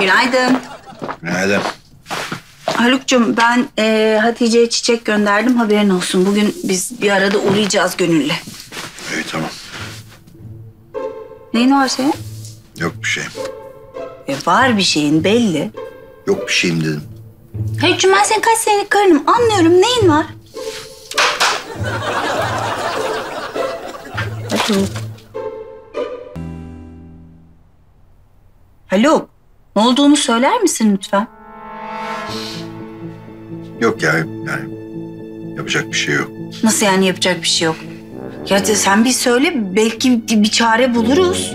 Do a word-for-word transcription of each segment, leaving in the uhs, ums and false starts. Günaydın. Günaydın. Haluk'cum ben e, Hatice'ye çiçek gönderdim, haberin olsun. Bugün biz bir arada uğrayacağız Gönül'le. İyi, tamam. Neyin var senin? Yok bir şeyim. E, var bir şeyin belli. Yok bir şeyim dedim. Haluk'cum ben senin kaç senelik karınım, anlıyorum. Neyin var? Haluk. Haluk, ne olduğunu söyler misin lütfen? Yok ya, yani yapacak bir şey yok. Nasıl yani yapacak bir şey yok? Ya sen bir söyle, belki bir çare buluruz.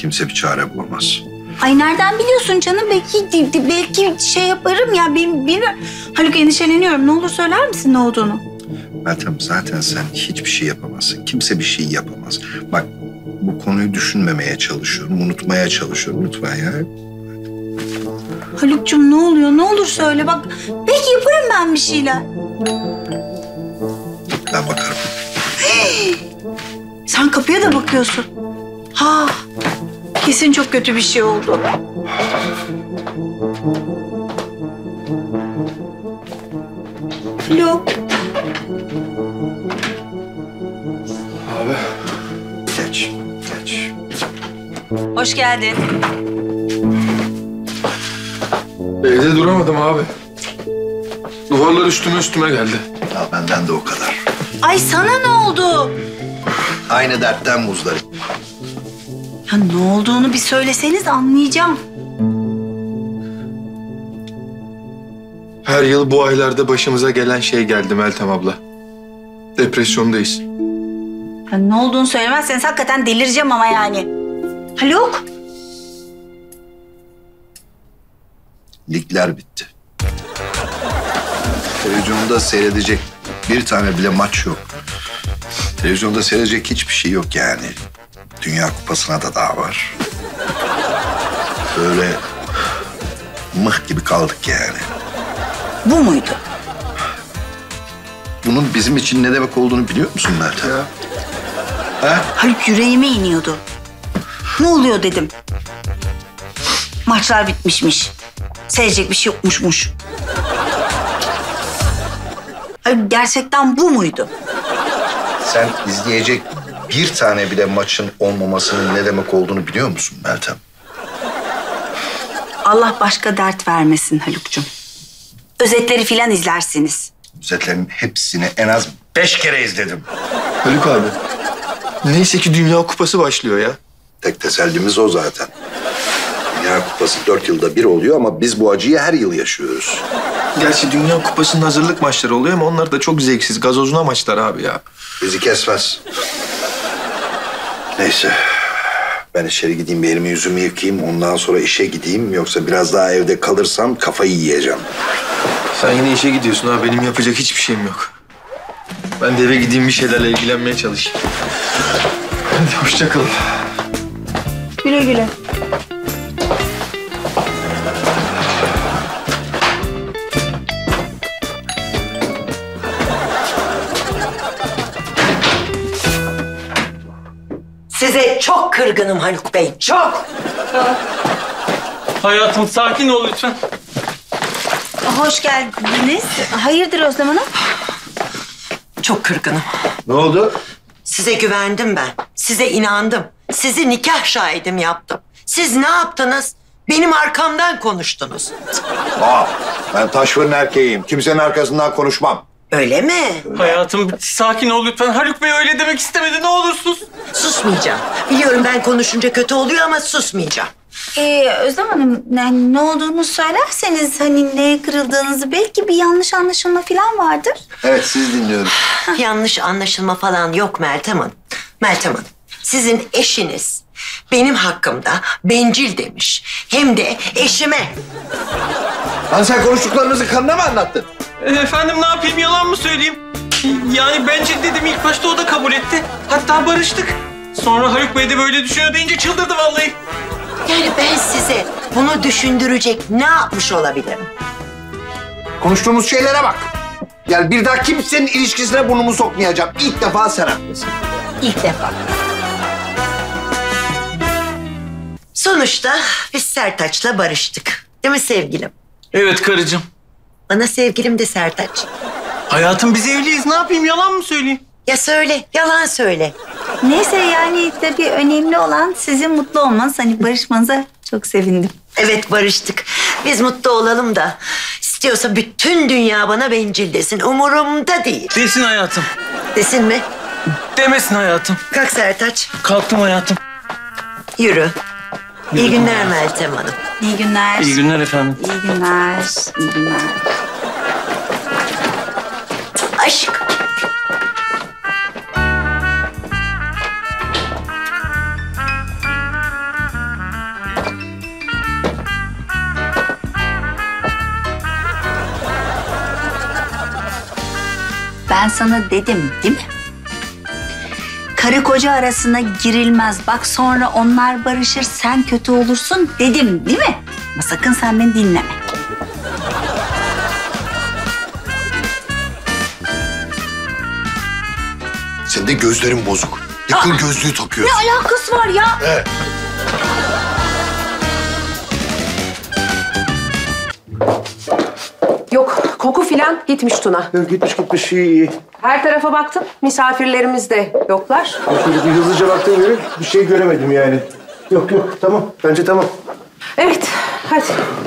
Kimse bir çare bulamaz. Ay nereden biliyorsun canım? Belki belki şey yaparım ya, bilmiyorum. Haluk endişeleniyorum, ne olur söyler misin ne olduğunu? Meltem zaten sen hiçbir şey yapamazsın, kimse bir şey yapamaz. Bak bu konuyu düşünmemeye çalışıyorum, unutmaya çalışıyorum lütfen ya. Haluk'cum ne oluyor? Ne olur söyle bak. Belki yaparım ben bir şeyler. Ben bakarım. Hey! Sen kapıya da bakıyorsun. Ha! Kesin çok kötü bir şey oldu. Haluk. Abi. Geç, geç. Hoş geldin. Evde duramadım abi. Duvarlar üstüme üstüme geldi. Ya benden de o kadar. Ay sana ne oldu? Aynı dertten muzdarip. Ya ne olduğunu bir söyleseniz anlayacağım. Her yıl bu aylarda başımıza gelen şey geldi Meltem abla. Depresyondayız. Ya ne olduğunu söylemezseniz hakikaten delireceğim ama yani. Haluk? Ligler bitti. Televizyonda seyredecek bir tane bile maç yok. Televizyonda seyredecek hiçbir şey yok yani. Dünya Kupası'na da daha var. Böyle mıh gibi kaldık yani. Bu muydu? Bunun bizim için ne demek olduğunu biliyor musun Meltem? Ya. Ha? Haluk yüreğime iniyordu. Ne oluyor dedim. Maçlar bitmişmiş. Seyredecek bir şey yokmuşmuş. Ay, gerçekten bu muydu? Sen izleyecek bir tane bile maçın olmamasının ne demek olduğunu biliyor musun Meltem? Allah başka dert vermesin Haluk'cum. Özetleri filan izlersiniz. Özetlerin hepsini en az beş kere izledim. Haluk abi, neyse ki Dünya Kupası başlıyor ya. Tek tesellimiz o zaten. Dünya Kupası dört yılda bir oluyor ama biz bu acıyı her yıl yaşıyoruz. Gerçi Dünya Kupası'nın hazırlık maçları oluyor ama onlar da çok zevksiz, gazozuna maçlar abi ya. Bizi kesmez. Neyse, ben içeri gideyim, bir elimi yüzümü yıkayayım, ondan sonra işe gideyim. Yoksa biraz daha evde kalırsam kafayı yiyeceğim. Sen yine işe gidiyorsun ha, benim yapacak hiçbir şeyim yok. Ben de eve gideyim, bir şeylerle ilgilenmeye çalışayım. Hadi hoşça kalın. Güle güle. Size çok kırgınım Haluk Bey, çok! Hayatım sakin ol lütfen. Hoş geldiniz. Hayırdır Özlem Hanım? Çok kırgınım. Ne oldu? Size güvendim ben, size inandım. Sizi nikah şahidim yaptım. Siz ne yaptınız? Benim arkamdan konuştunuz. Aa, ben taşfırın erkeğiyim, kimsenin arkasından konuşmam. Öyle mi? Hayatım sakin ol lütfen. Haluk Bey öyle demek istemedi. Ne olur sus. Susmayacağım. Biliyorum ben konuşunca kötü oluyor ama susmayacağım. Ee, Özlem Hanım ne, ne olduğunu söylerseniz hani neye kırıldığınızı belki bir yanlış anlaşılma falan vardır. Evet siz dinliyoruz. Yanlış anlaşılma falan yok Meltem Hanım. Meltem Hanım sizin eşiniz benim hakkımda bencil demiş. Hem de eşime. Lan sen konuştuklarınızı kanına mı anlattın? Efendim ne yapayım, yalan mı söyleyeyim? Yani bence dedim, ilk başta o da kabul etti. Hatta barıştık. Sonra Haluk Bey de böyle düşünüyor deyince çıldırdı vallahi. Yani ben size bunu düşündürecek ne yapmış olabilirim? Konuştuğumuz şeylere bak. Yani bir daha kimsenin ilişkisine burnumu sokmayacağım. İlk defa sen haklısın. İlk defa. Sonuçta biz Sertaç'la barıştık. Değil mi sevgilim? Evet karıcığım. Bana sevgilim de Sertaç. Hayatım biz evliyiz. Ne yapayım? Yalan mı söyleyeyim? Ya söyle. Yalan söyle. Neyse yani tabii önemli olan sizin mutlu olmanız. Hani barışmanıza çok sevindim. Evet barıştık. Biz mutlu olalım da. İstiyorsa bütün dünya bana bencil desin. Umurumda değil. Desin hayatım. Desin mi? Demesin hayatım. Kalk Sertaç. Kalktım hayatım. Yürü. İyi günler Meltem Hanım. İyi günler. İyi günler efendim. İyi günler. İyi günler. Aşk. Ben sana dedim, değil mi? Karı koca arasına girilmez. Bak sonra onlar barışır, sen kötü olursun dedim, değil mi? Ama sakın sen beni dinleme. Senin de gözlerin bozuk. Yakın gözlüğü takıyorsun. Ne alakası var ya? He. Yok, koku filan gitmiş Tuna. Yok, gitmiş gitmiş, iyi iyi. Her tarafa baktım, misafirlerimiz de yoklar. Şimdi bir hızlıca baktığım göre bir şey göremedim yani. Yok yok, tamam. Bence tamam. Evet, hadi.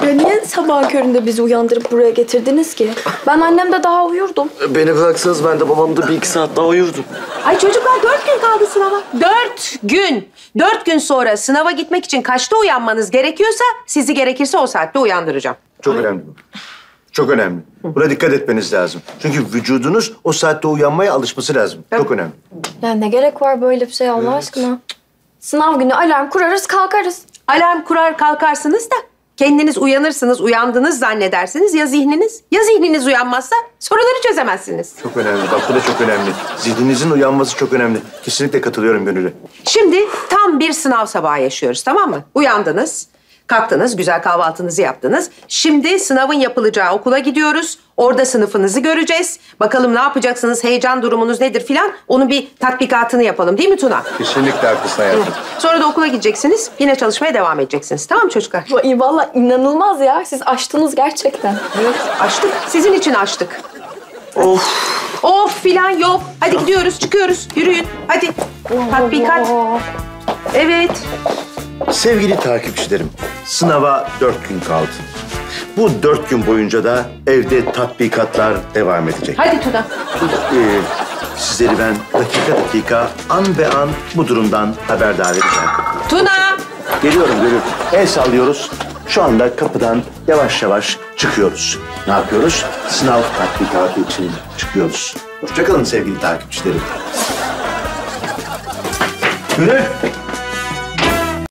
Ya niye sabah köründe bizi uyandırıp buraya getirdiniz ki? Ben annemde daha uyurdum. Beni bıraksanız ben de babamda bir iki saat daha uyurdum. Ay çocuklar dört gün kaldı sınava. Dört gün. Dört gün sonra sınava gitmek için kaçta uyanmanız gerekiyorsa sizi gerekirse o saatte uyandıracağım. Çok önemli bu. Çok önemli. Buna dikkat etmeniz lazım. Çünkü vücudunuz o saatte uyanmaya alışması lazım. Evet. Çok önemli. Yani ne gerek var böyle bir şey Allah evet. aşkına? Sınav günü alarm kurarız, kalkarız. Alarm kurar kalkarsınız da kendiniz uyanırsınız, uyandınız zannedersiniz ya zihniniz. Ya zihniniz uyanmazsa soruları çözemezsiniz. Çok önemli. Bak bu da çok önemli. Zihninizin uyanması çok önemli. Kesinlikle katılıyorum Gönül'e. Şimdi tam bir sınav sabahı yaşıyoruz, tamam mı? Uyandınız. Kalktınız, güzel kahvaltınızı yaptınız. Şimdi sınavın yapılacağı okula gidiyoruz. Orada sınıfınızı göreceğiz. Bakalım ne yapacaksınız, heyecan durumunuz nedir filan. Onun bir tatbikatını yapalım değil mi Tuna? Kesinlikle haklısın hayatım. Evet. Sonra da okula gideceksiniz. Yine çalışmaya devam edeceksiniz. Tamam mı çocuklar? Vallahi inanılmaz ya. Siz açtınız gerçekten. Evet, açtık. Sizin için açtık. Of. Of filan yok. Hadi gidiyoruz, çıkıyoruz. Yürüyün. Hadi. Tatbikat. Evet. Sevgili takipçilerim, sınava dört gün kaldı. Bu dört gün boyunca da evde tatbikatlar devam edecek. Hadi Tuna. Ee, sizleri ben dakika dakika, an be an bu durumdan haberdar edeceğim. Tuna! Geliyorum Gönül. El sallıyoruz. Şu anda kapıdan yavaş yavaş çıkıyoruz. Ne yapıyoruz? Sınav tatbikatı için çıkıyoruz. Hoşçakalın sevgili takipçilerim. Gönül!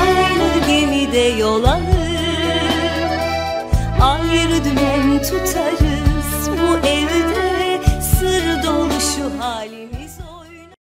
Aynı gemide yol alır, ayrı dümen tutarız, bu evde sır dolu şu halimiz.